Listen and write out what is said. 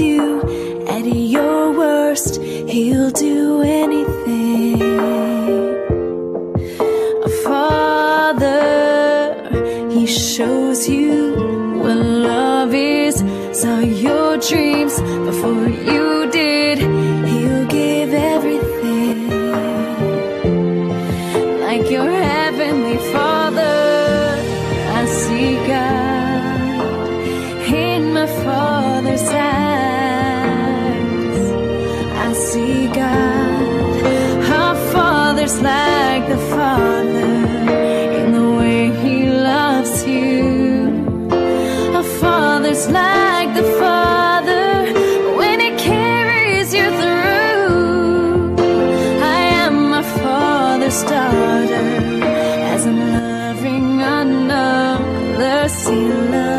loves you at your worst. He'll do anything. A father, he shows you what love is. Saw your dreams before you did. He'll give everything. Like your heavenly Father, I see God in my Father's eyes. I see God. Our Father's like the Father in the way He loves you. Our Father's like the Father when He carries you through. I am my Father's daughter as I'm loving another. See love.